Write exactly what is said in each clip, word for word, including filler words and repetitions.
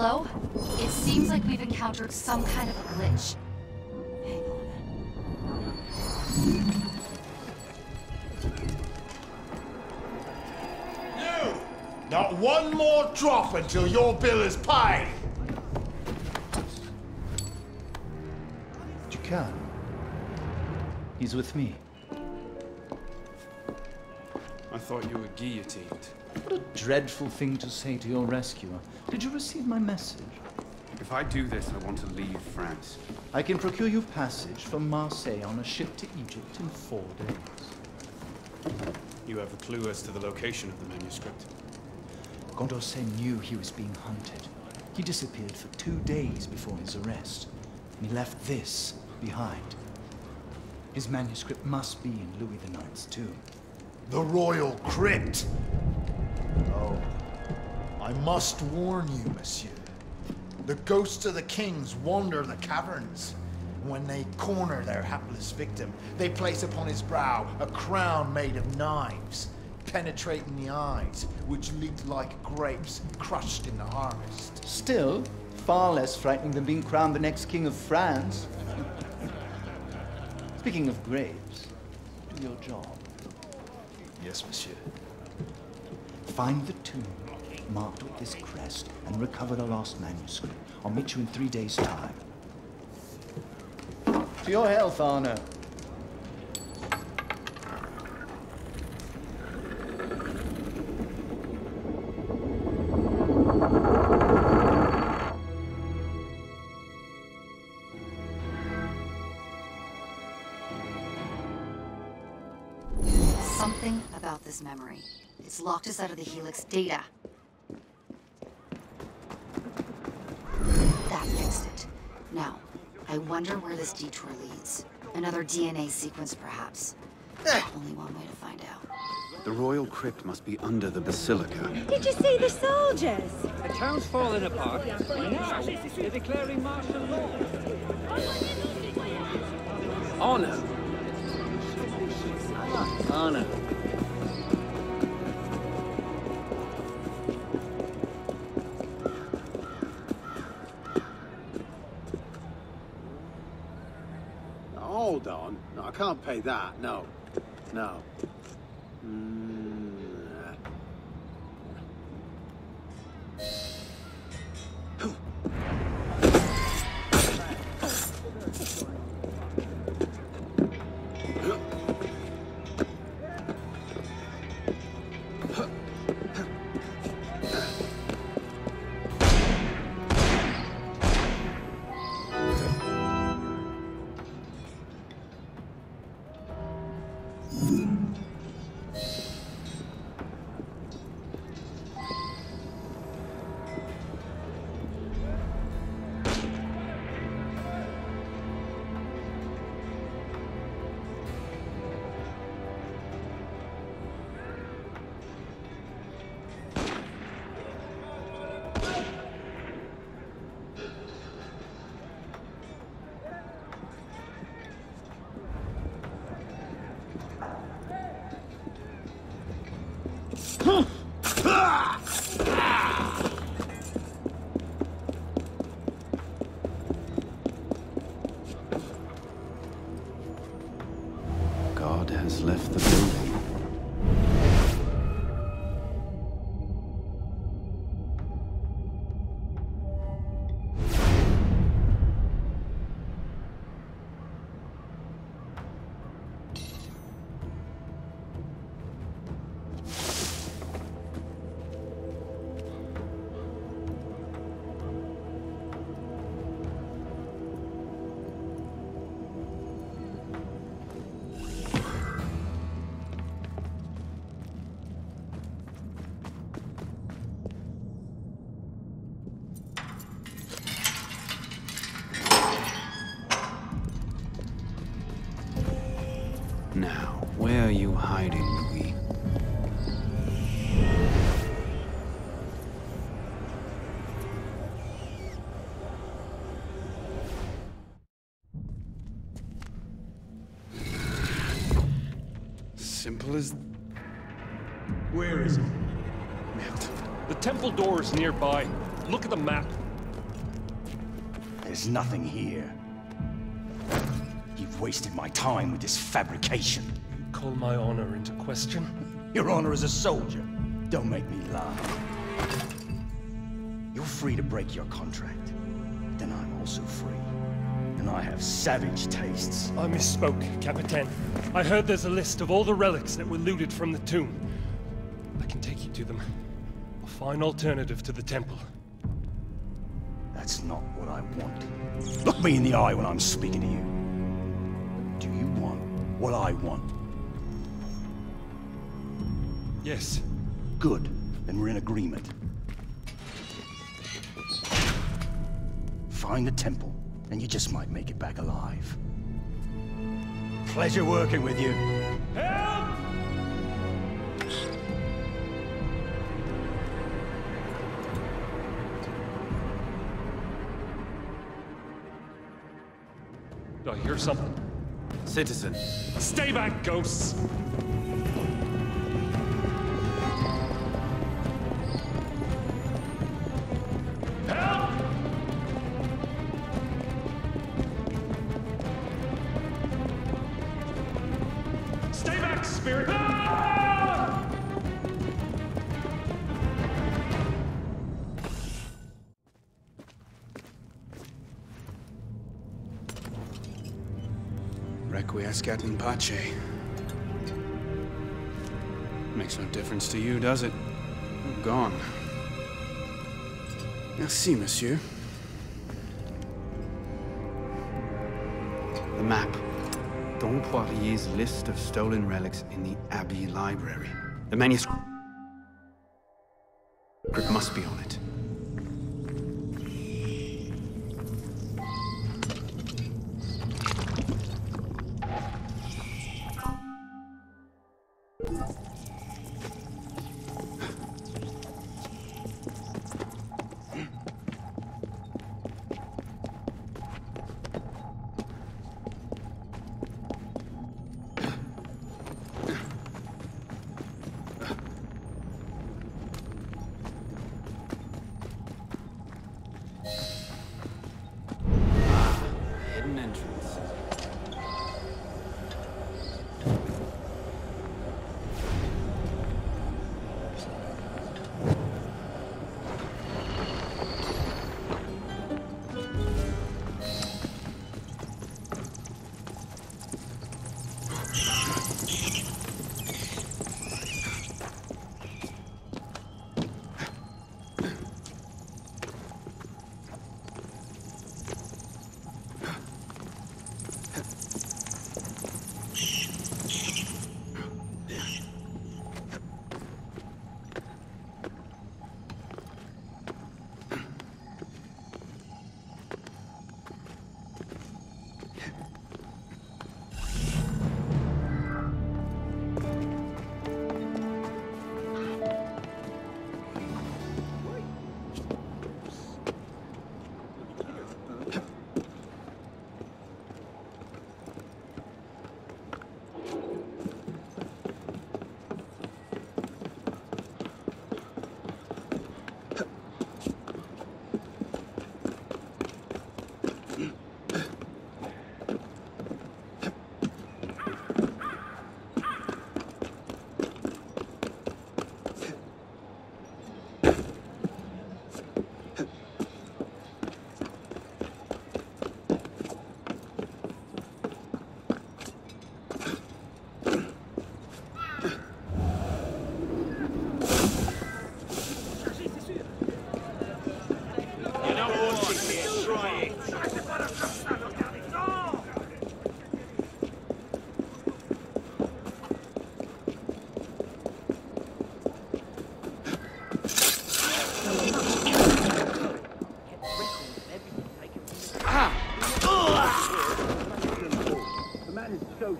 Hello? It seems like we've encountered some kind of a glitch. Hang on. No! Not one more drop until your bill is paid! You can. He's with me. I thought you were guillotined. What a dreadful thing to say to your rescuer. Did you receive my message? If I do this, I want to leave France. I can procure you passage from Marseille on a ship to Egypt in four days. You have a clue as to the location of the manuscript? Condorcet knew he was being hunted. He disappeared for two days before his arrest, and he left this behind. His manuscript must be in Louis the Ninth's tomb. The Royal Crypt! Oh. I must warn you, monsieur. The ghosts of the kings wander the caverns. When they corner their hapless victim, they place upon his brow a crown made of knives, penetrating the eyes, which leak like grapes crushed in the harvest. Still, far less frightening than being crowned the next king of France. Speaking of grapes, do your job. Yes, monsieur. Find the tomb marked with this crest and recover the lost manuscript. I'll meet you in three days' time. To your health, Arno. Something about this memory. It's locked us out of the helix data. That fixed it. Now, I wonder where this detour leads. Another D N A sequence, perhaps. Only one way to find out. The royal crypt must be under the basilica. Did you see the soldiers? The town's fallen apart. Now they're declaring martial law. Honor. Honor. Hold on. No, I can't pay that. No. No. Mm. Now, where are you hiding, Louis? Simple as... Where is it? The temple door is nearby. Look at the map. There's nothing here. You've wasted my time with this fabrication. You call my honor into question? Your honor as a soldier. Don't make me lie. You're free to break your contract. But then I'm also free. And I have savage tastes. I misspoke, Capitaine. I heard there's a list of all the relics that were looted from the tomb. I can take you to them. A fine alternative to the temple. That's not what I want. Look me in the eye when I'm speaking to you. Do you want what I want? Yes. Good. Then we're in agreement. Find the temple, and you just might make it back alive. Pleasure working with you. Help! I hear something. Citizen. Stay back, ghosts! Help! Stay back, spirit! Ah! Requiescat in pace. Makes no difference to you, does it? You're gone. Merci, monsieur. The map. Dom Poirier's list of stolen relics in the Abbey Library. The manuscript must be on it.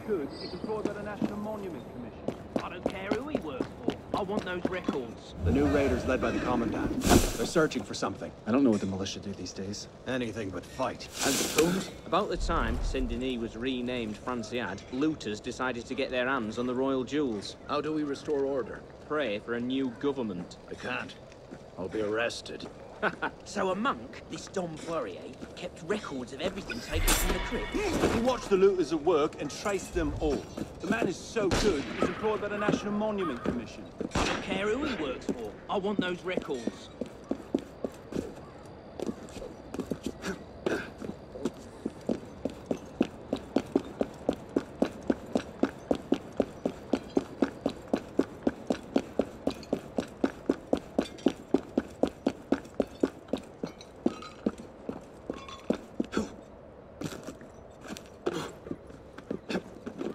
Good, it was brought by the National Monument Commission. I don't care who he works for. I want those records. The new raiders led by the Commandant. They're searching for something. I don't know what the militia do these days. Anything but fight. And the tombs? About the time Saint-Denis was renamed Franciad, looters decided to get their hands on the royal jewels. How do we restore order? Pray for a new government. I can't. I'll be arrested. So a monk, this Dom Poirier, kept records of everything taken from the crypt. He watched the looters at work and traced them all. The man is so good, he was employed by the National Monument Commission. I don't care who he works for. I want those records.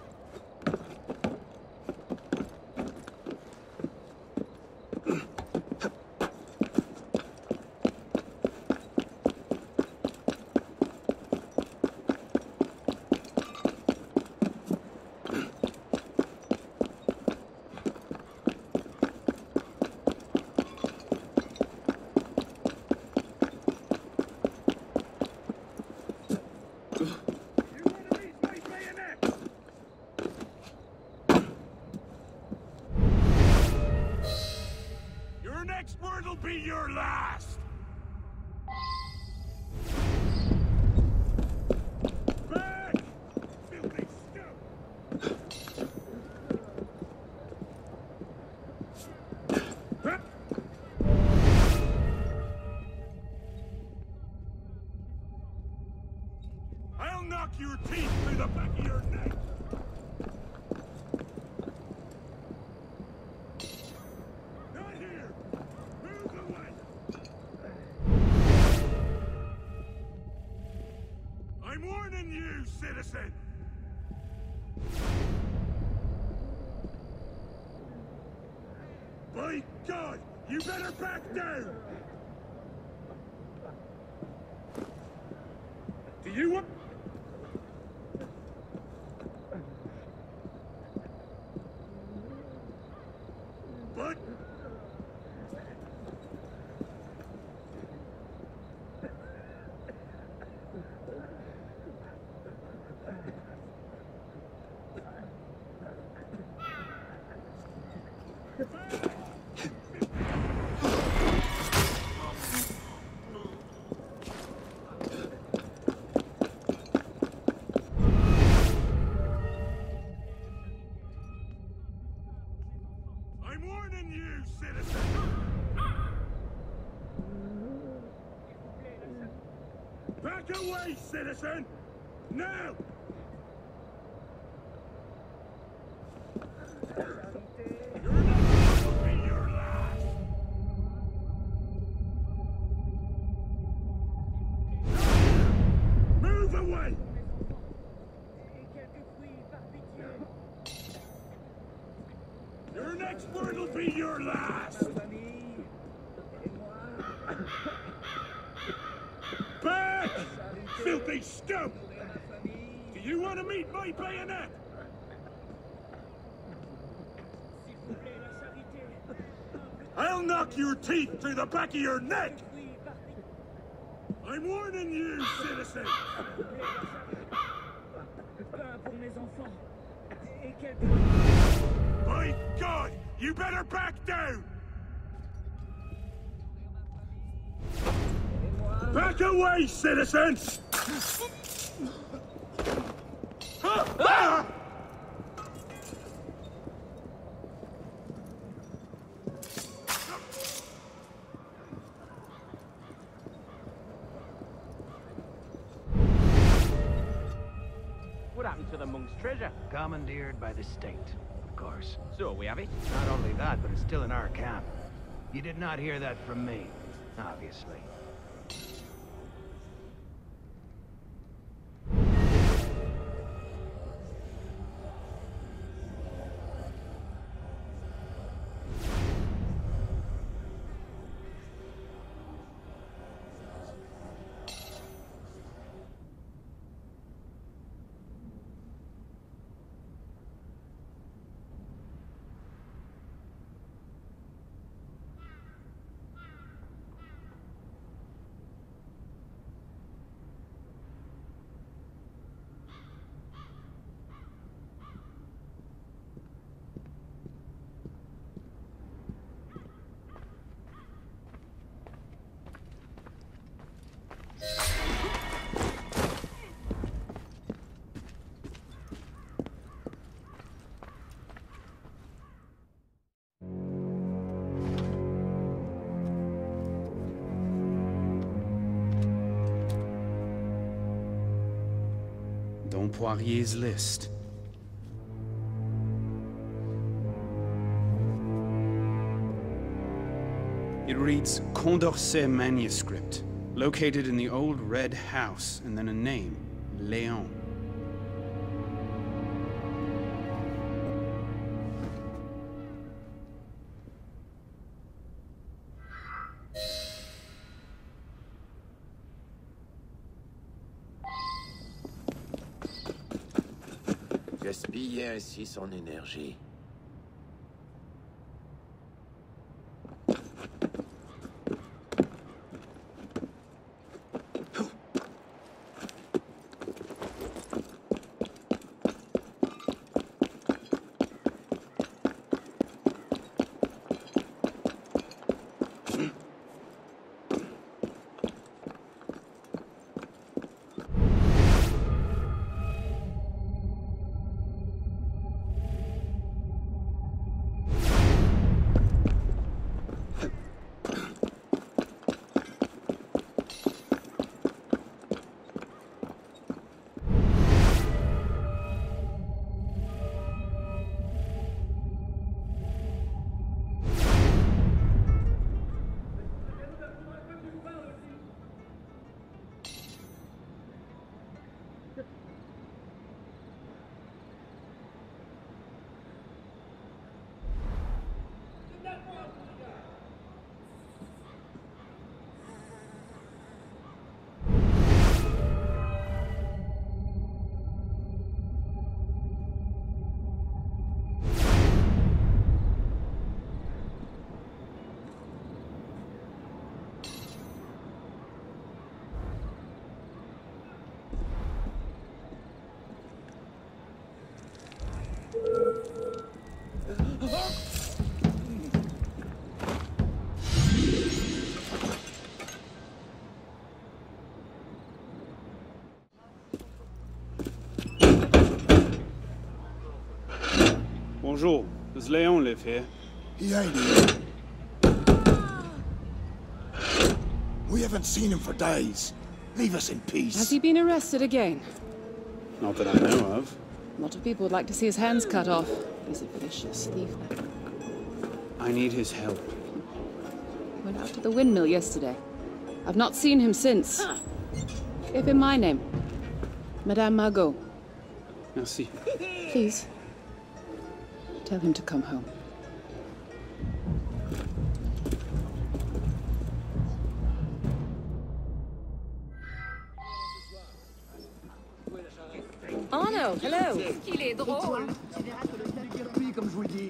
Your last! Back! Filthy scout! I'll knock your teeth through the back of your neck! By God, you better back down! Do you want... But... Back away, citizen! Now! Filthy scum! Do you want to meet my bayonet? I'll knock your teeth through the back of your neck! I'm warning you, citizen! By God, you better back down! Back away, citizens! Ah! What happened to the monk's treasure? Commandeered by the state, of course. So we have it? Not only that, but it's still in our camp. You did not hear that from me, obviously. Dom Poirier's list. It reads, Condorcet manuscript, located in the old red house, and then a name, Leon. Gaspiller ainsi son énergie. Bonjour. Does Leon live here? Yeah, he did. We haven't seen him for days. Leave us in peace. Has he been arrested again? Not that I know of. A lot of people would like to see his hands cut off. He's a vicious thief. I need his help. Went out to the windmill yesterday. I've not seen him since. Give him my name. Madame Margot. Merci. Please. Tell him to come home. Arno, hello. Il est drôle. Tu verras que le stade ne brille plus comme je vous le dis.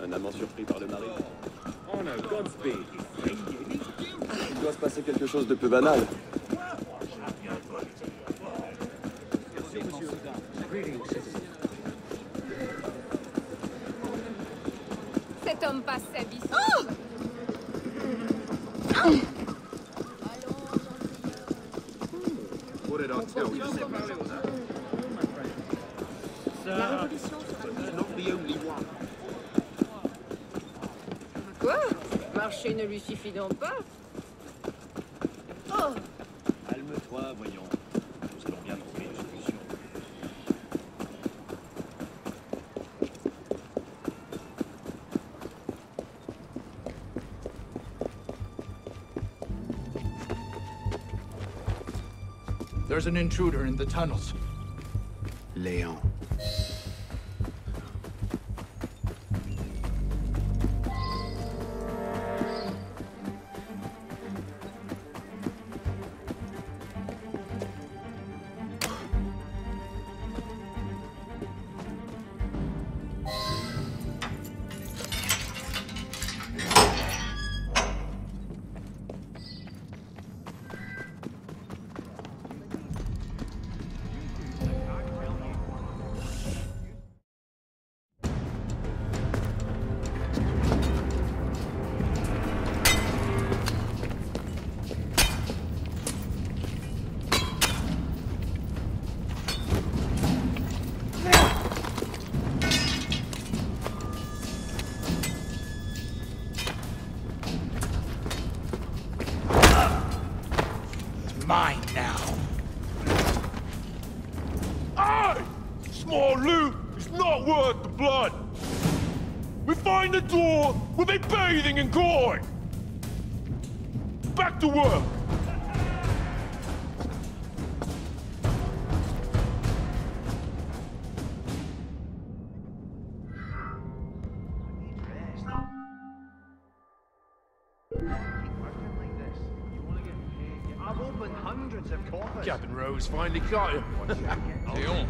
Un amant surpris par le mari. On a Godspeed. Il doit se passer quelque chose de peu banal. Cet homme passe sa vie. Oh ah la révolution sera... Quoi? Marcher ne lui suffit donc pas. Voyons, nous allons bien trouver une solution. There's an intruder in the tunnels. Leon. more loot is not worth the blood. We find the door, we'll be bathing in glory. Back to work. Captain Rose finally caught him. Leon,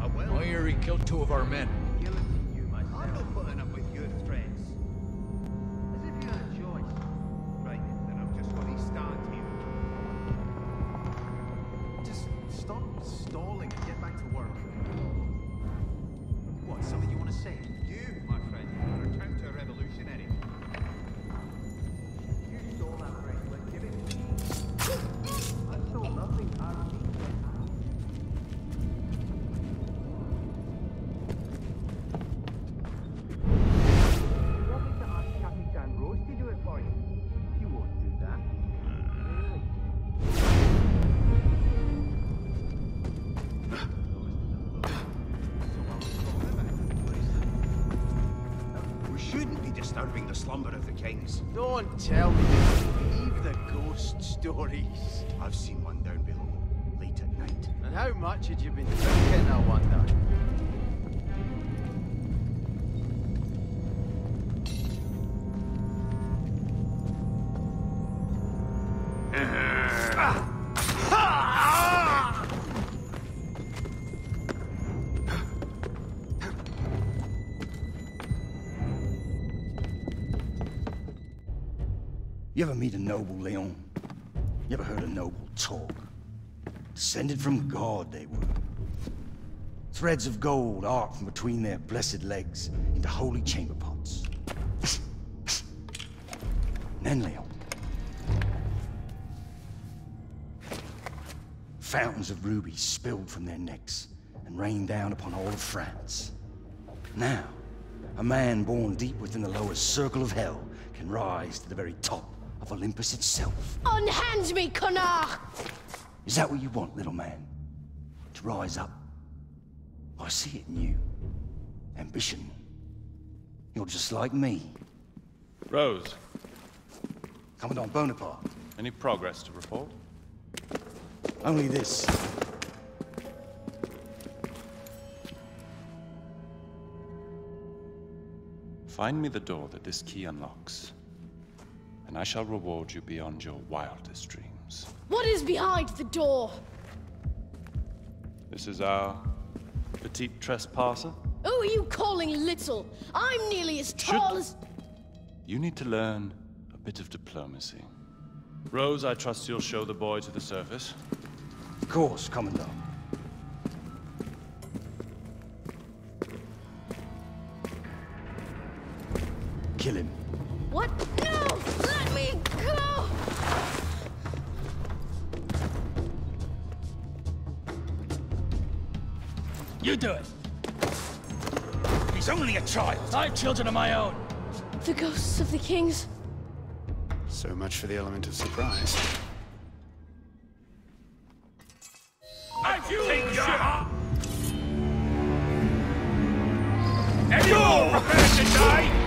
I hear he killed two of our men. I'm not putting up with your threats. As if you had a choice. Right, then I'm just going to stand here. Just stop stalling and get back to work. What, something you want to say? You, my friend, are a counter-revolutionary. You stole that right, but give it to me. I stole nothing out of me. Don't tell me you believe the ghost stories. I've seen one down below, late at night. And how much had you been drinking, I wonder? You ever meet a noble, Leon? You ever heard a noble talk? Descended from God, they were. Threads of gold arced from between their blessed legs into holy chamber pots. Then, Leon. Fountains of rubies spilled from their necks and rained down upon all of France. Now, a man born deep within the lowest circle of hell can rise to the very top of Olympus itself. Unhand me, Connor! Is that what you want, little man? To rise up? I see it in you. Ambition. You're just like me. Rose. Commandant Bonaparte. Any progress to report? Only this. Find me the door that this key unlocks. And I shall reward you beyond your wildest dreams. What is behind the door? This is our petite trespasser. Who are you calling little? I'm nearly as tall Should... as... You need to learn a bit of diplomacy. Rose, I trust you'll show the boy to the surface. Of course, Commandant. Kill him. What? No! Let me go! You do it. He's only a child. I have children of my own. The ghosts of the kings. So much for the element of surprise. I you think you're hot! And you're prepared to die!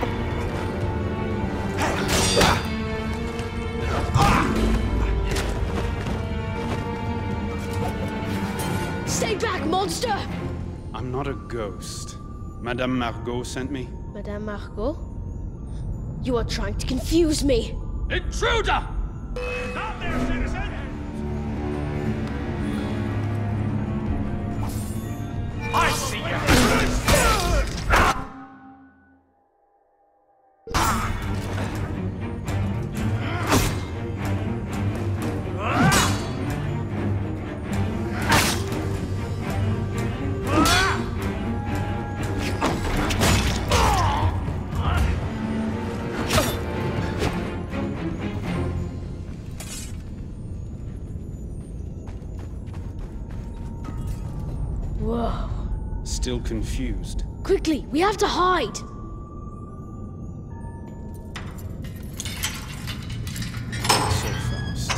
Stay back, monster! I'm not a ghost. Madame Margot sent me. Madame Margot? You are trying to confuse me. Intruder! Stop there, citizen! I see you! Still confused. Quickly, we have to hide. So fast.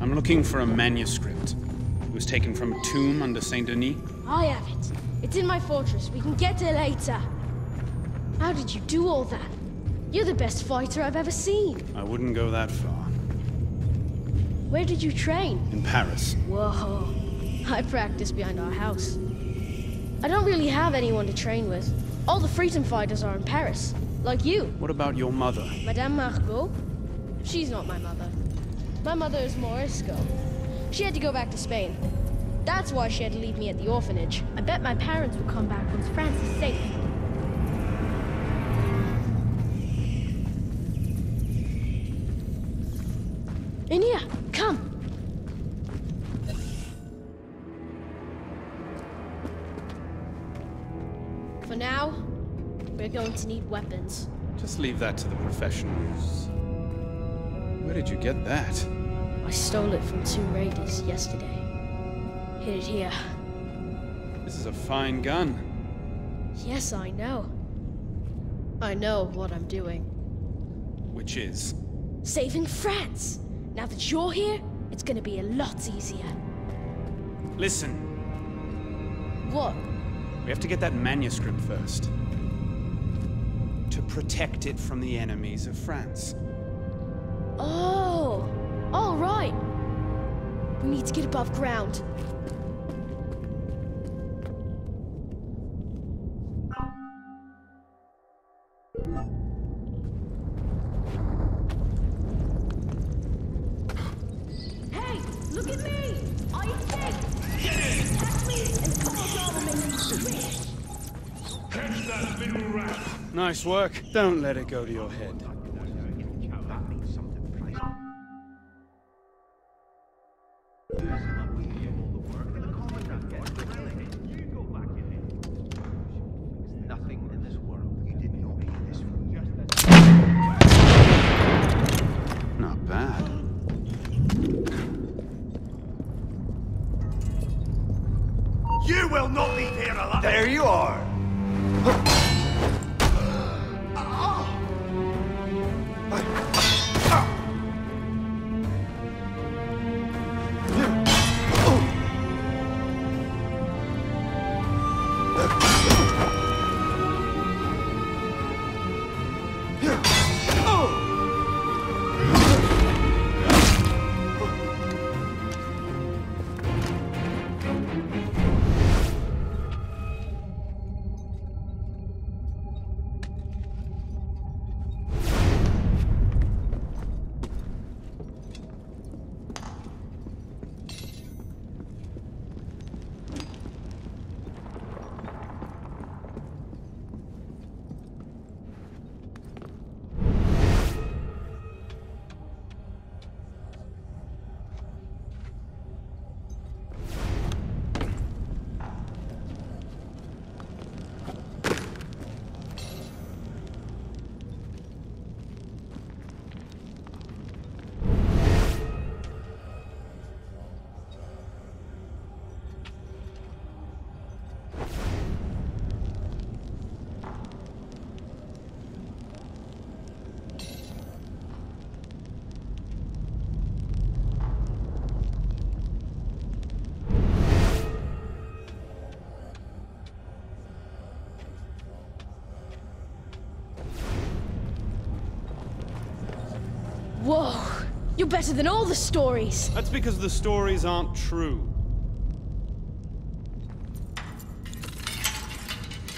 I'm looking for a manuscript. It was taken from a tomb under Saint-Denis. I have it. It's in my fortress. We can get there later. How did you do all that? You're the best fighter I've ever seen. I wouldn't go that far. Where did you train? In Paris. Whoa. I practice behind our house. I don't really have anyone to train with. All the freedom fighters are in Paris, like you. What about your mother? Madame Margot? She's not my mother. My mother is Morisco. She had to go back to Spain. That's why she had to leave me at the orphanage. I bet my parents will come back once France is safe. Inia, come! For now, we're going to need weapons. Just leave that to the professionals. Where did you get that? I stole it from two raiders yesterday. Hid it here. This is a fine gun. Yes, I know. I know what I'm doing. Which is? Saving France! Now that you're here, it's gonna be a lot easier. Listen. What? We have to get that manuscript first. To protect it from the enemies of France. Oh! All right! We need to get above ground. Nice work. Don't let it go to your head. Whoa, you're better than all the stories! That's because the stories aren't true.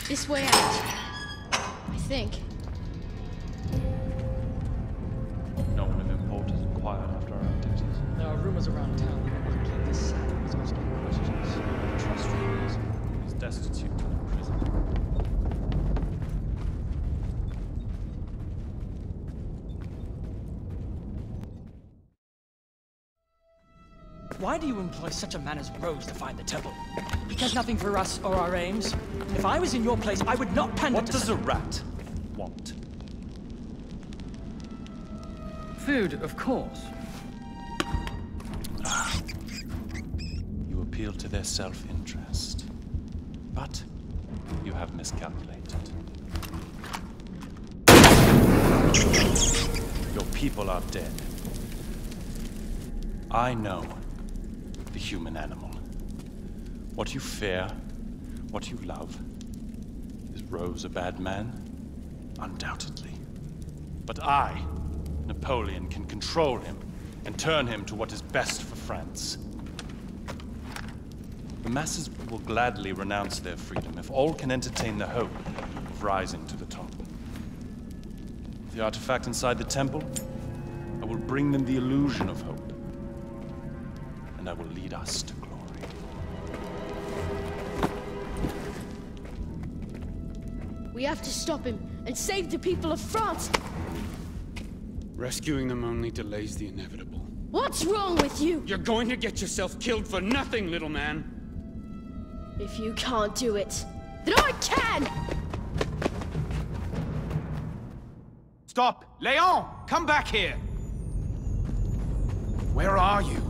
This way out, I think. No one of importance and quiet after our activities. There are rumors around town that we'll keep this saddle is asking questions. Trust rumors. He's destitute to the prison. Why do you employ such a man as Rose to find the temple? He cares nothing for us or our aims. If I was in your place, I would not pander to... What does a rat want? Food, of course. You appeal to their self-interest. But you have miscalculated. Your people are dead. I know. The human animal. What you fear, what you love. Is Rose a bad man? Undoubtedly. But I, Napoleon, can control him and turn him to what is best for France. The masses will gladly renounce their freedom if all can entertain the hope of rising to the top. The artifact inside the temple, I will bring them the illusion of hope, and I will lead us to glory. We have to stop him and save the people of France! Rescuing them only delays the inevitable. What's wrong with you? You're going to get yourself killed for nothing, little man! If you can't do it, then I can! Stop! Leon! Come back here! Where are you?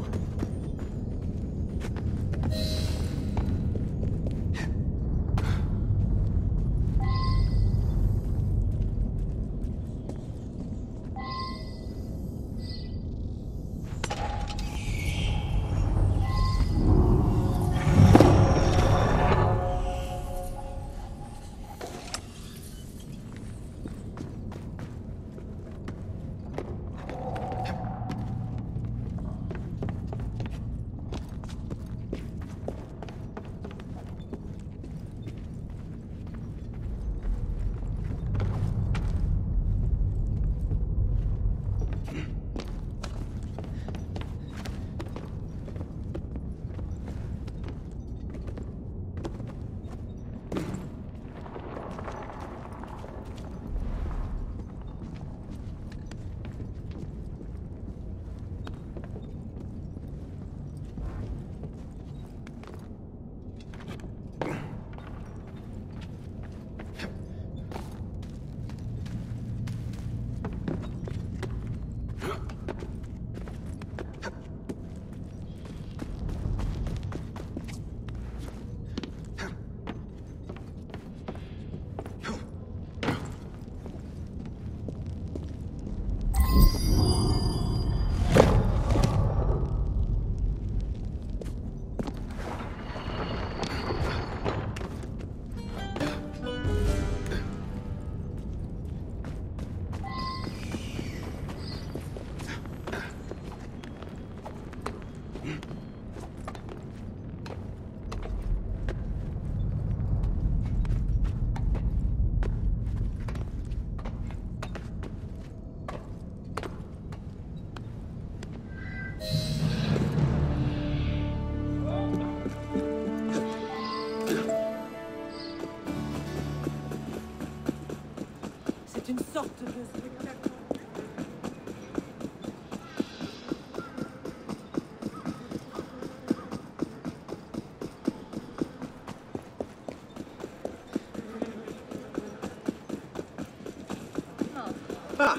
Ah!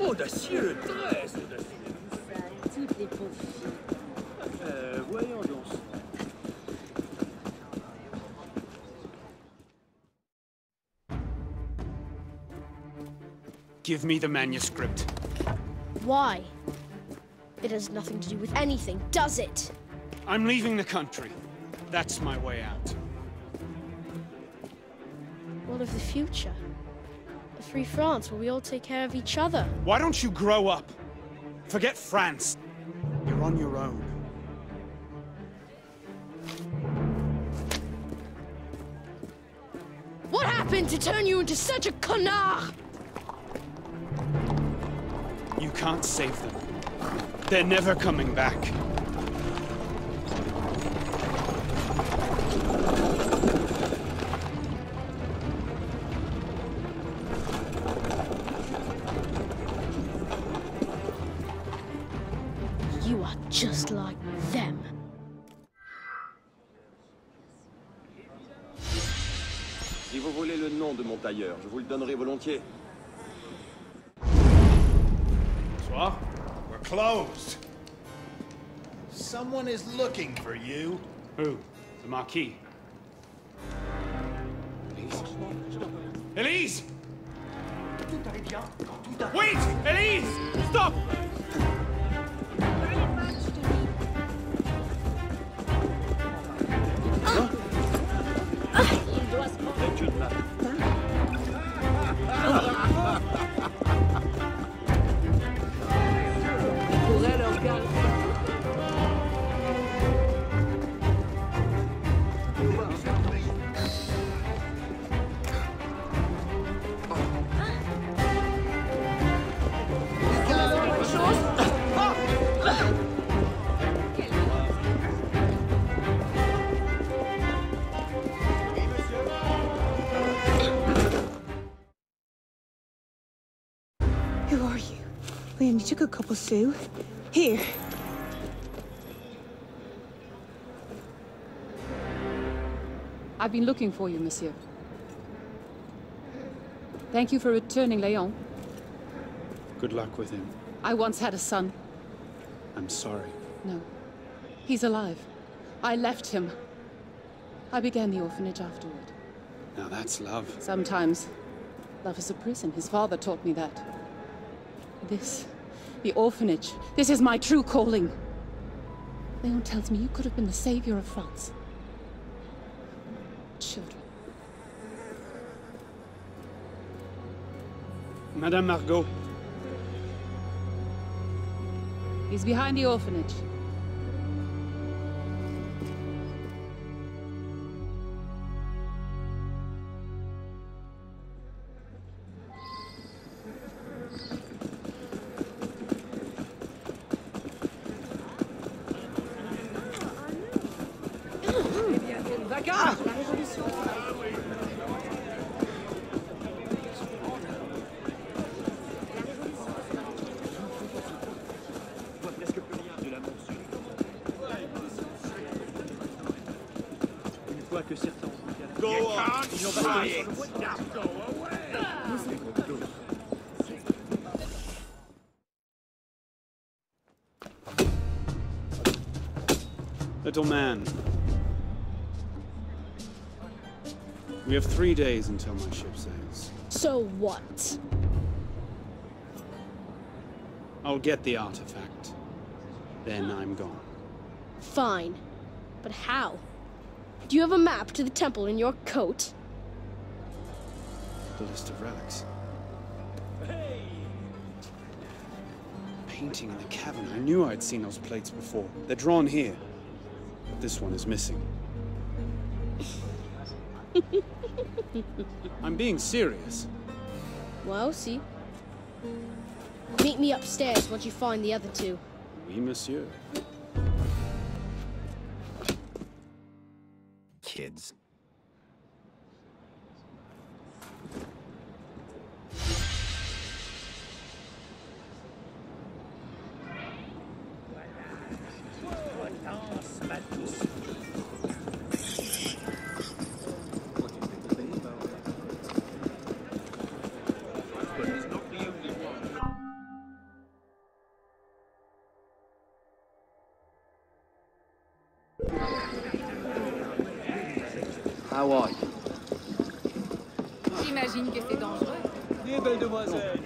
Audacieux le treize, audacieux! Toutes les pauvres filles. Euh, voyons donc. Give me the manuscript. Why? It has nothing to do with anything, does it? I'm leaving the country. That's my way out. What of the future? A free France where we all take care of each other. Why don't you grow up? Forget France. You're on your own. What happened to turn you into such a connard? You can't save them. They're never coming back. You are just like them. Si vous voulez le nom de mon tailleur, je vous le donnerai volontiers. Huh? We're closed. Someone is looking for you. Who? The Marquis. Elise! Elise! Wait! Elise! Stop! Huh? We only took a couple, Sue. Here. I've been looking for you, monsieur. Thank you for returning, Leon. Good luck with him. I once had a son. I'm sorry. No. He's alive. I left him. I began the orphanage afterward. Now that's love. Sometimes. Love is a prison. His father taught me that. This, the orphanage, this is my true calling. Leon tells me you could have been the savior of France. Children. Madame Margot. He's behind the orphanage. Little man, we have three days until my ship sails. So what? I'll get the artifact. Then I'm gone. Fine. But how? Do you have a map to the temple in your coat? The list of relics. Hey! Painting in the cavern. I knew I'd seen those plates before. They're drawn here. This one is missing. I'm being serious. Well, see. Meet me upstairs once you find the other two. Oui, monsieur. Kids. J'imagine que c'est dangereux. Des belles demoiselles.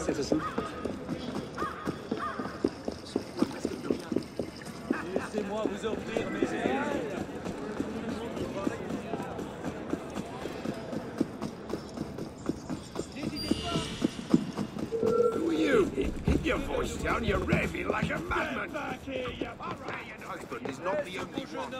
Citizen. Laissez-moi vous offrir mes ailes. Who are you? Keep your voice down, you're raving like a madman. My husband is not the only one.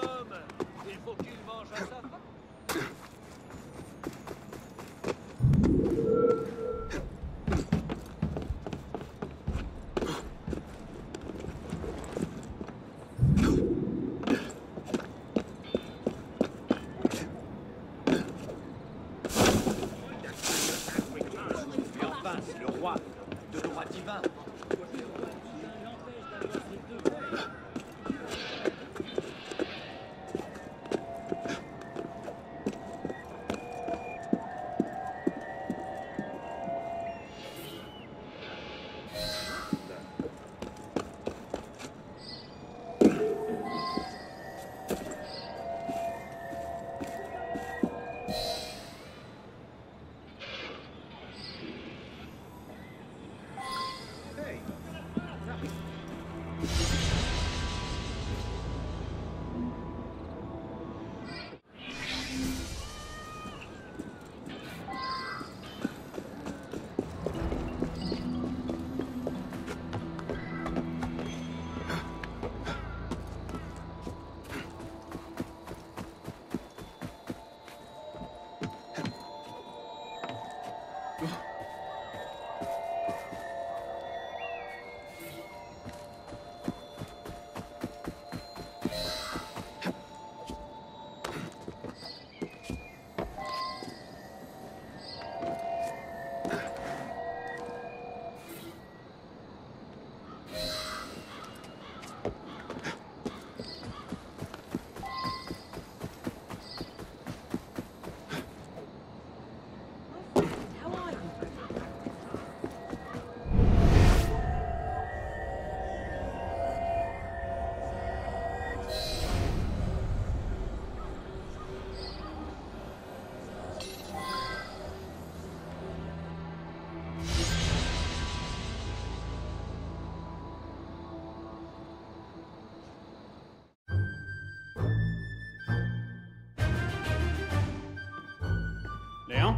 Leon?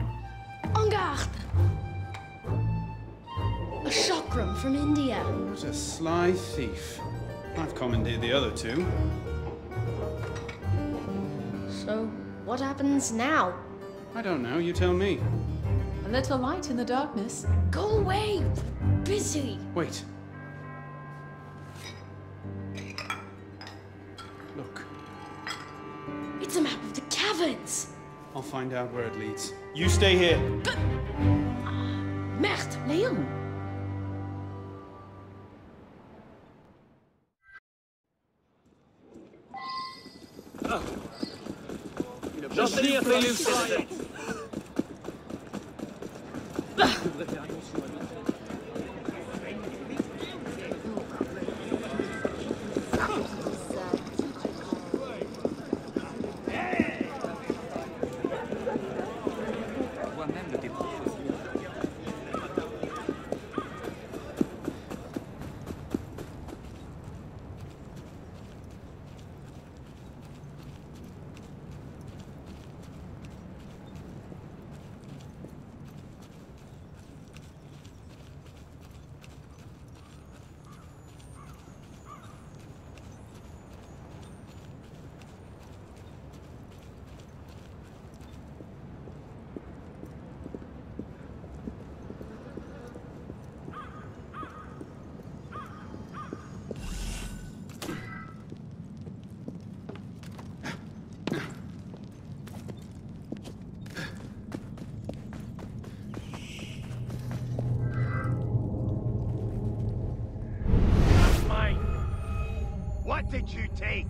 En garde! A chakram from India. What a sly thief. I've commandeered the other two. So, what happens now? I don't know. You tell me. A little light in the darkness. Go away! We're busy! Wait. Look. It's a map of the caverns! I'll find out where it leads. You stay here! But... Uh, merde, Leon! What did you take?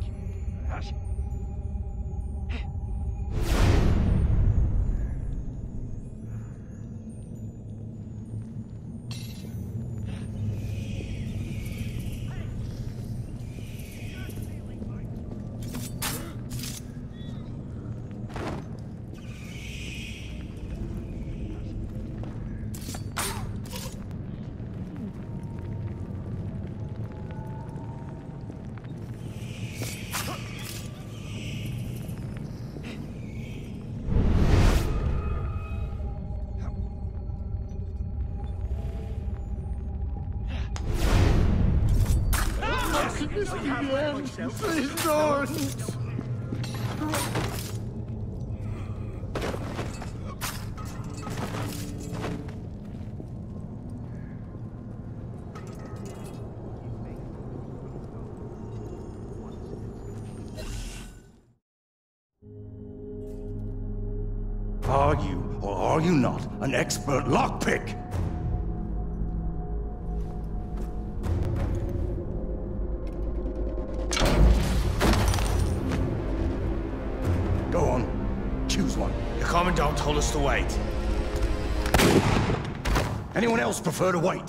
Please don't! Are you, or are you not, an expert lockpick? Commandant told us to wait. Anyone else prefer to wait?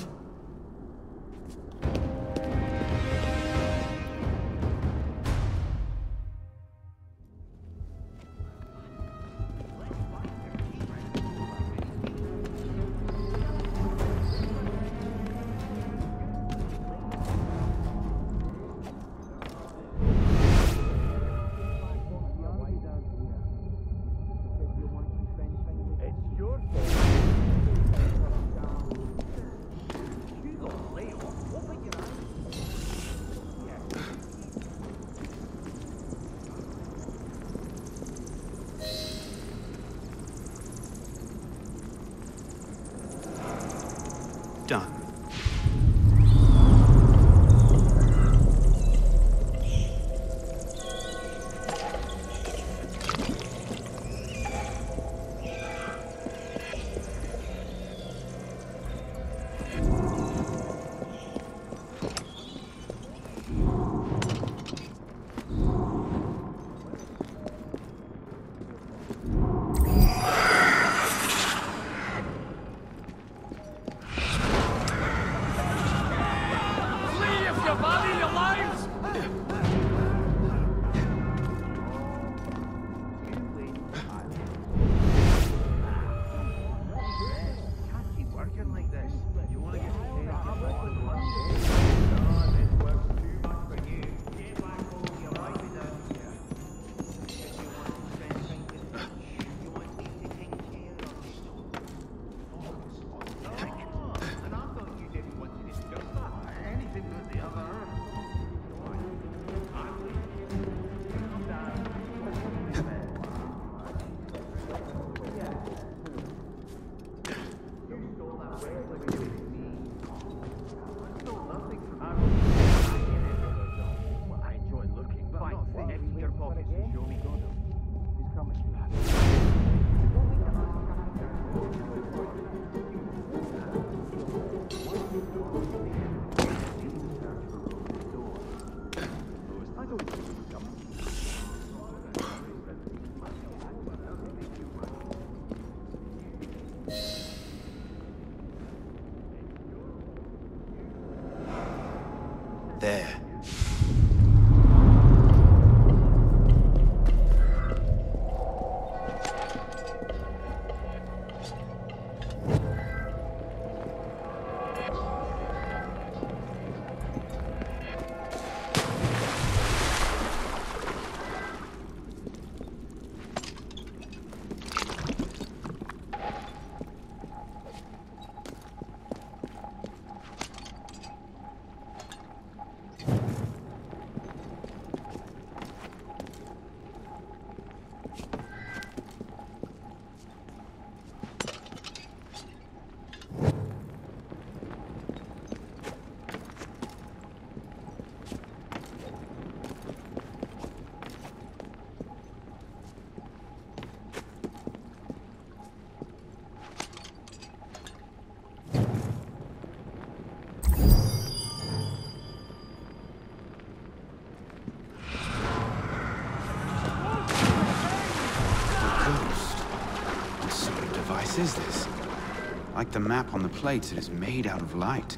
place is this? Like the map on the plates, it is made out of light.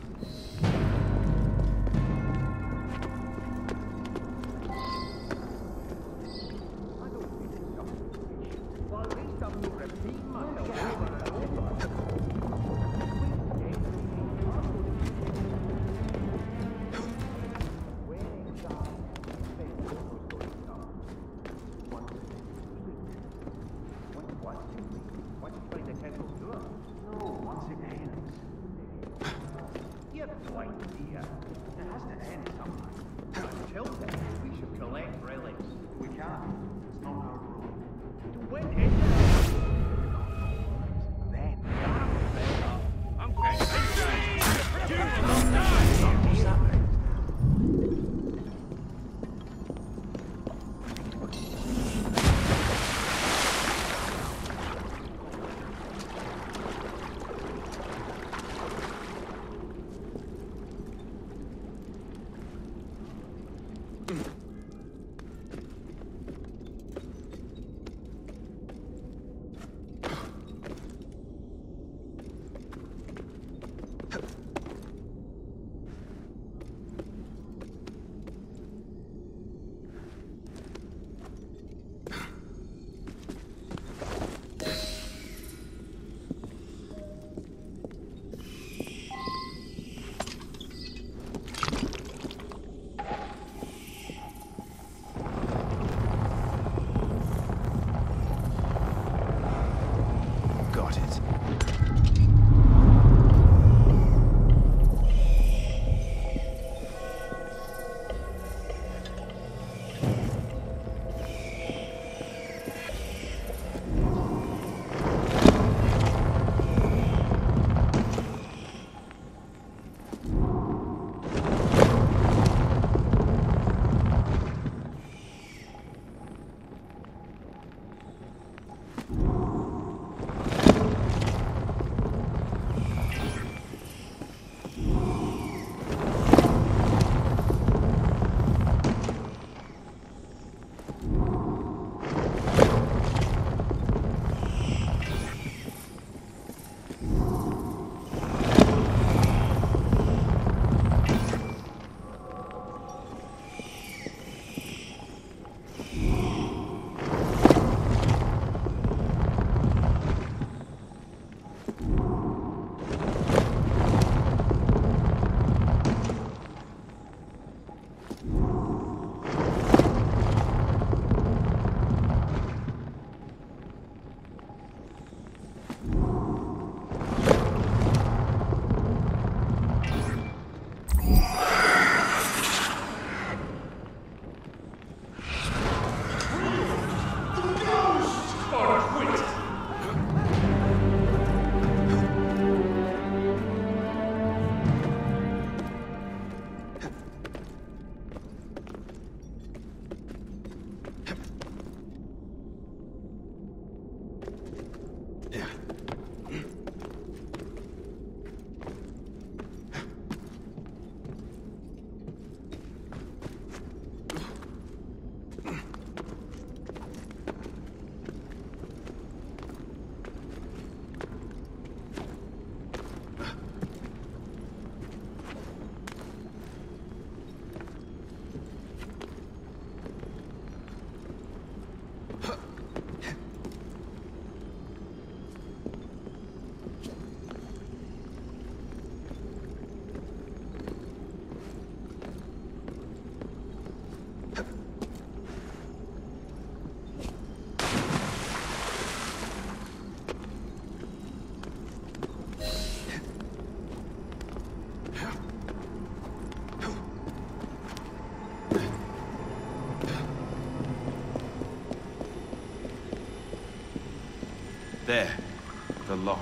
There, the lock.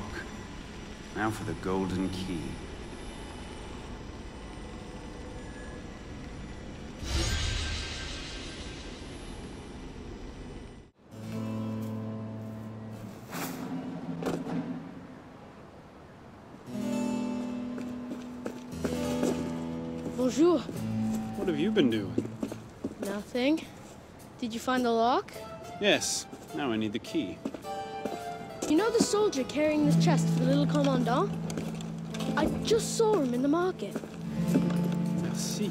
Now for the golden key. Bonjour. What have you been doing? Nothing. Did you find the lock? Yes. Now I need the key. You know the soldier carrying this chest for the little commandant? I just saw him in the market. Merci.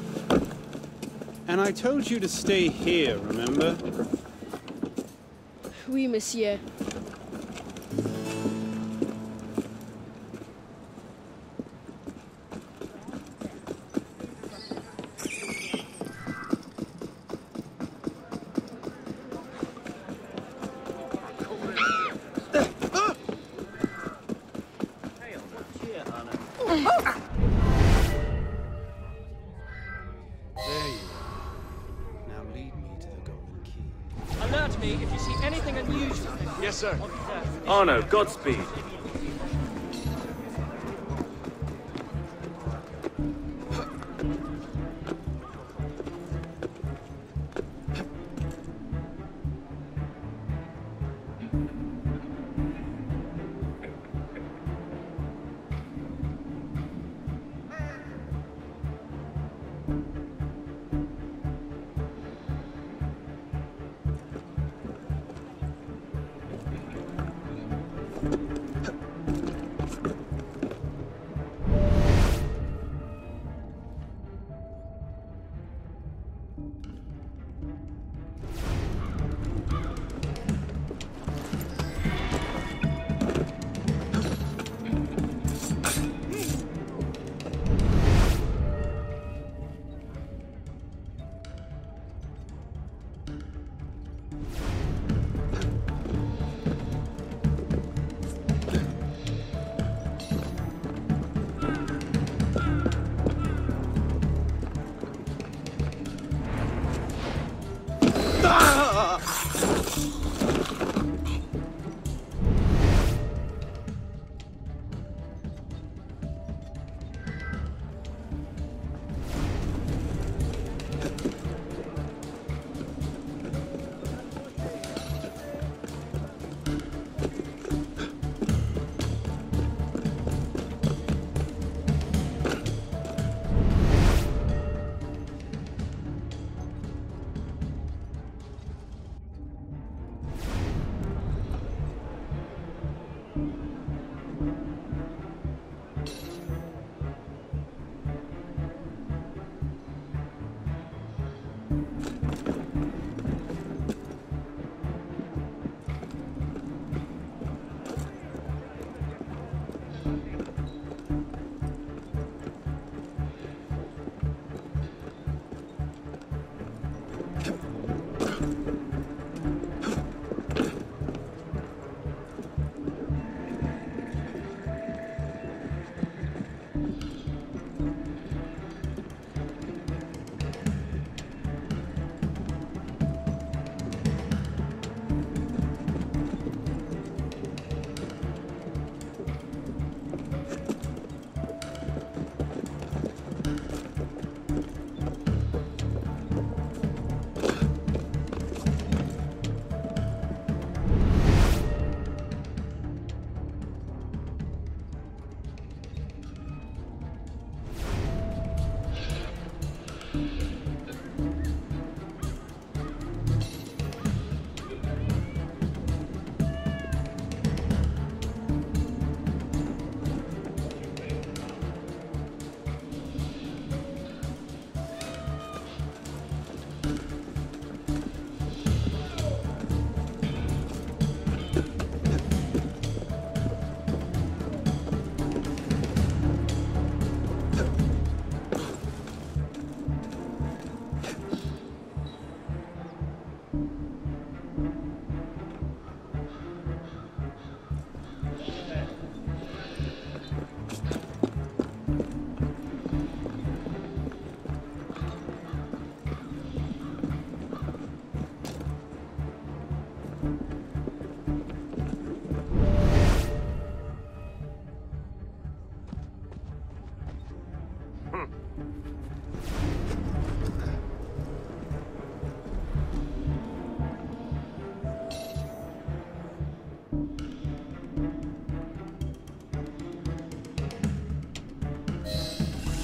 And I told you to stay here, remember? Oui, monsieur. Arno, Godspeed.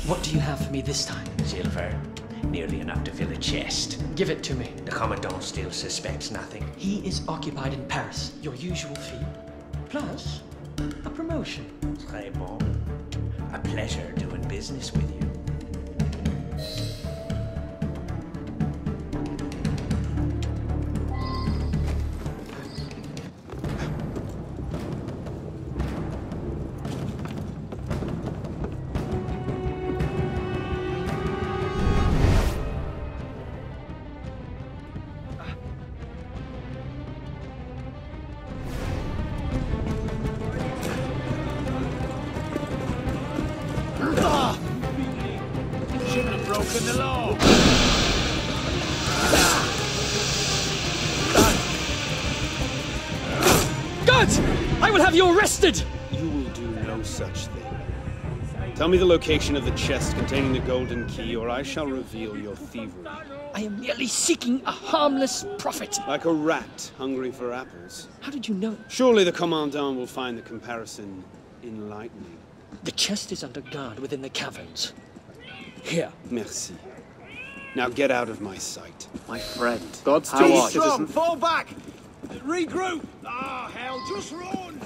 What do you have for me this time? Silver. Nearly enough to fill a chest. Give it to me. The Commandant still suspects nothing. He is occupied in Paris. Your usual fee. Plus, a promotion. Très bon. A pleasure doing business with you. You will do no such thing. Tell me the location of the chest containing the golden key, or I shall reveal your thievery. I am merely seeking a harmless profit. Like a rat hungry for apples. How did you know? Surely the commandant will find the comparison enlightening. The chest is under guard within the caverns. Here. Merci. Now get out of my sight. My friend. God's to watch. Stay strong. Fall back. Regroup. Ah, oh, hell, just run.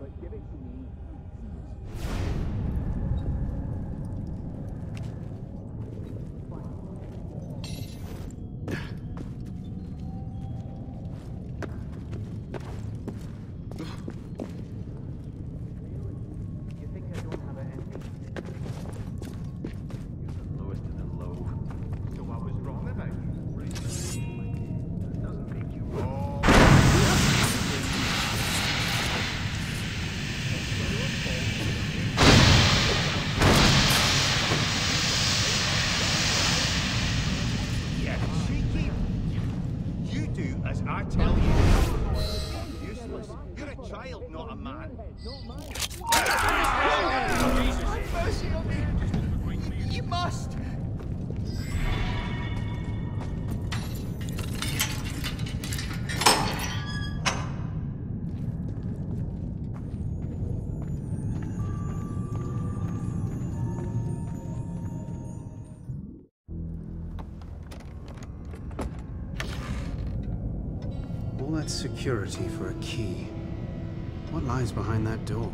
but give it to me. Security for a key. What lies behind that door?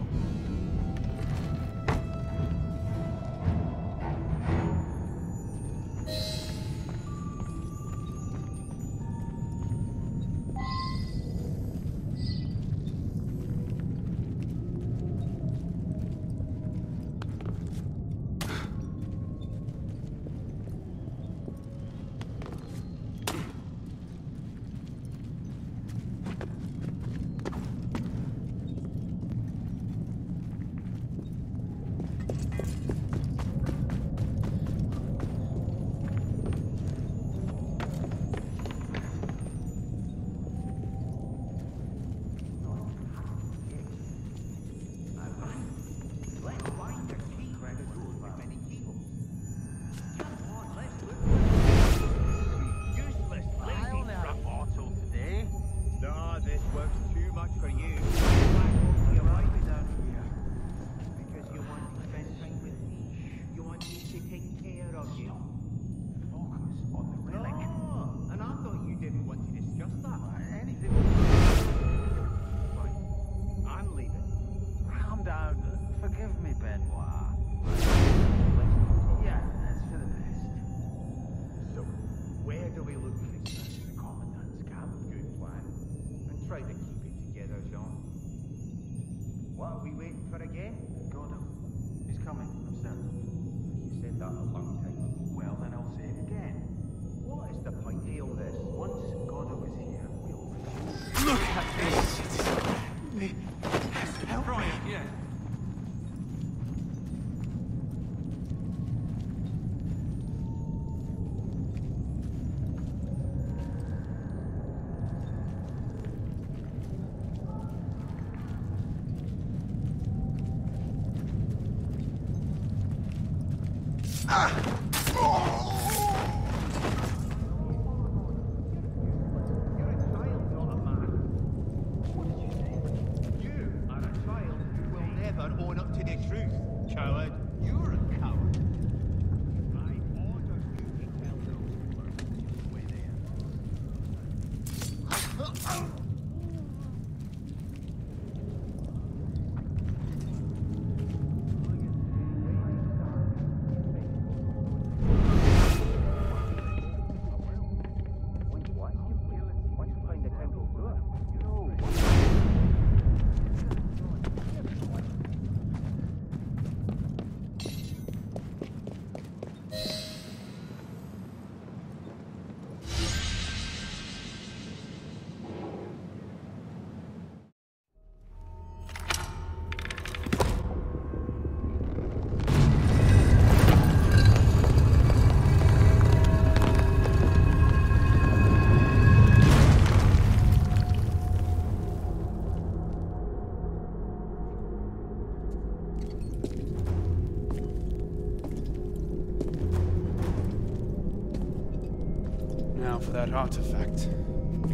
That artifact.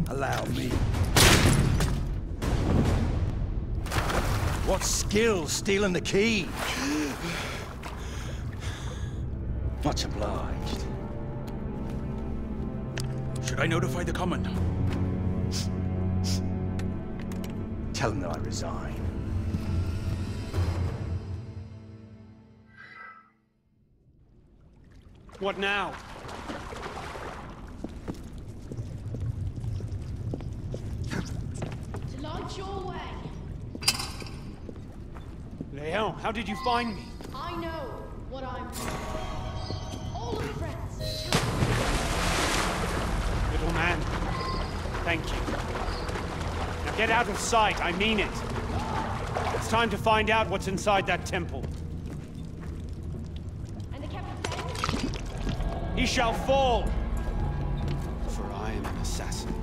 Allow me. What skill stealing the key? Much obliged. Should I notify the Commandant? Tell him that I resign. What now? To launch your way. Leon, how did you find me? I know what I'm doing. All the friends. Little man, thank you. Now get out of sight, I mean it. It's time to find out what's inside that temple. And the captain? He shall fall! For I am an assassin.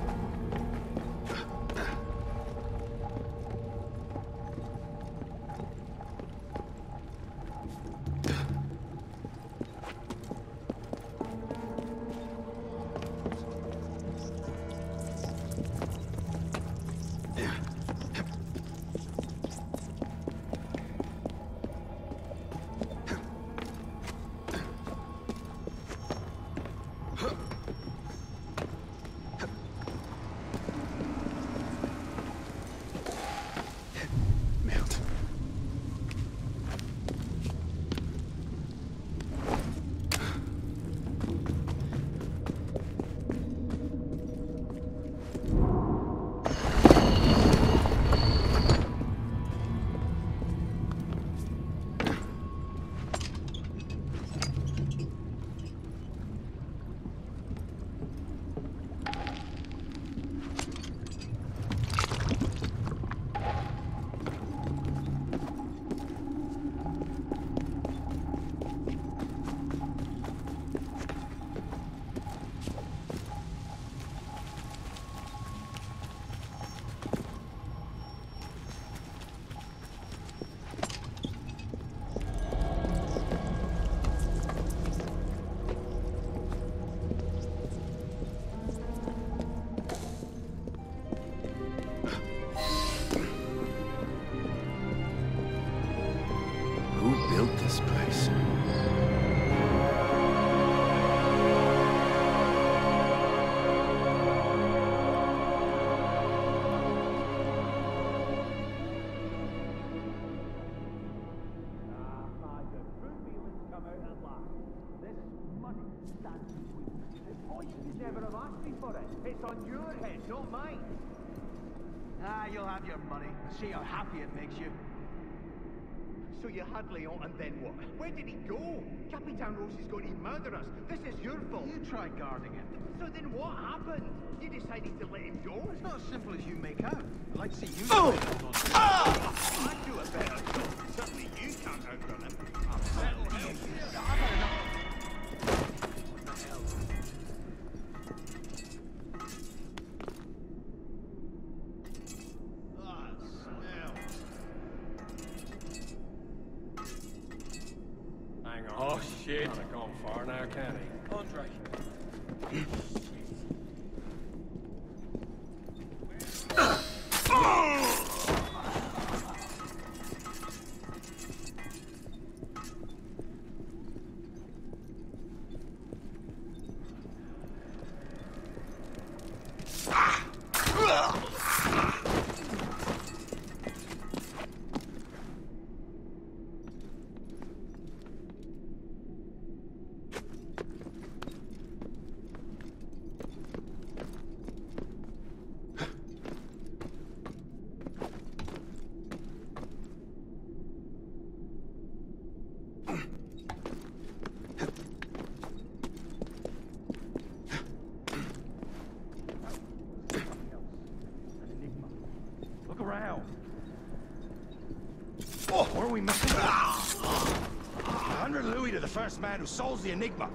See how happy it makes you. So you had Leon, and then what? Where did he go? Capitaine Rose is going to murder us. This is your fault. You tried guarding him. So then what happened? You decided to let him go? It's not as simple as you make out. I'd like to see you... Oh! Ah! I'd do a better job. Certainly you can't outrun him. I've settled him. I've had enough. First man who solves the enigma.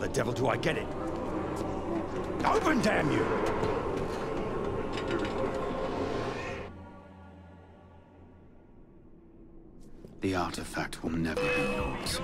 The devil do I get it? Open, damn you! The artifact will never be yours.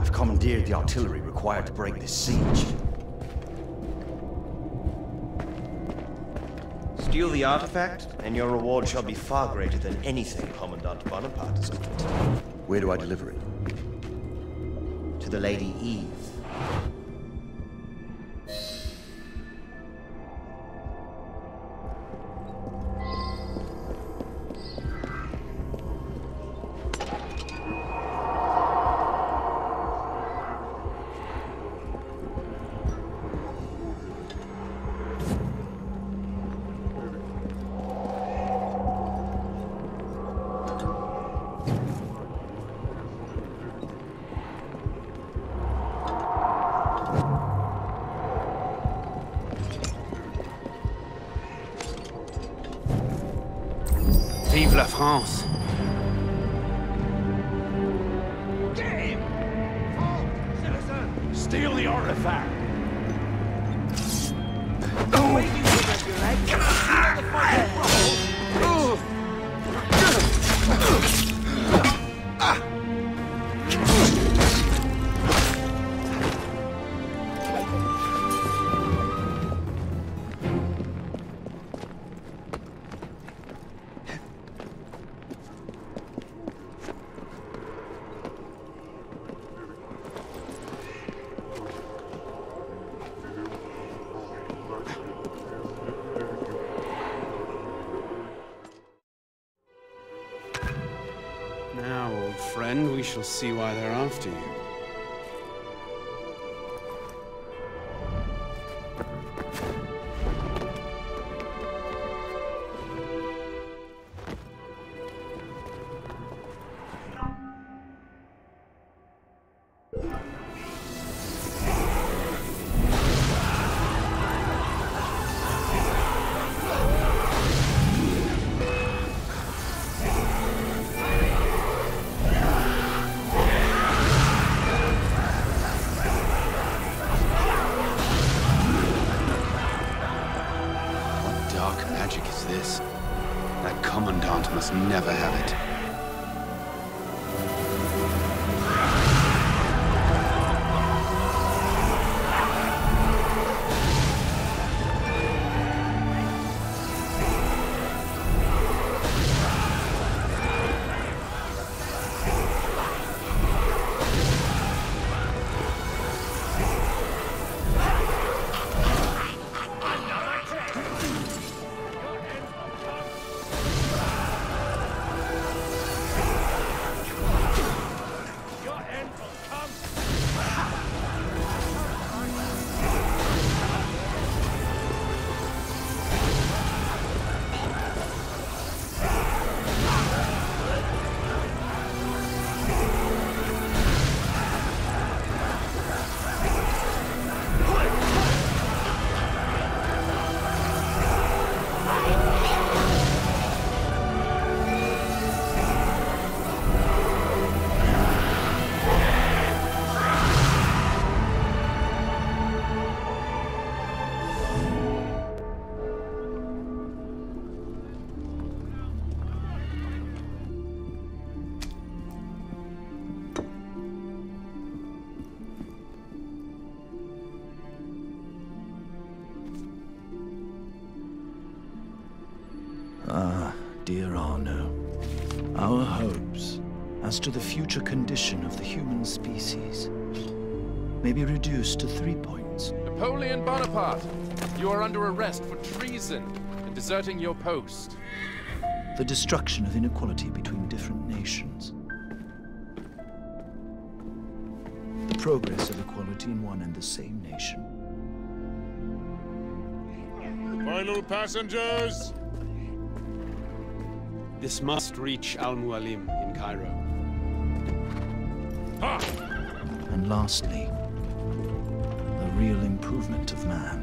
I've commandeered the artillery required to break this siege. Steal the artifact, and your reward shall be far greater than anything Commandant Bonaparte has offered. Where do I deliver it? To the Lady Eve. La France. Damn! Halt, citizen! Steal the artifact! Oh! Wait, you give your right to steal the fucking roll! Shall see why they're after you. Never have it. Dear Arno, our hopes as to the future condition of the human species may be reduced to three points. Napoleon Bonaparte, you are under arrest for treason and deserting your post. The destruction of inequality between different nations. The progress of equality in one and the same nation. Final passengers! This must reach Al-Mualim in Cairo. Ah! And lastly, the real improvement of man.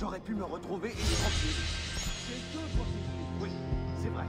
J'aurais pu me retrouver et tranquille. C'est que pour... Oui, c'est vrai.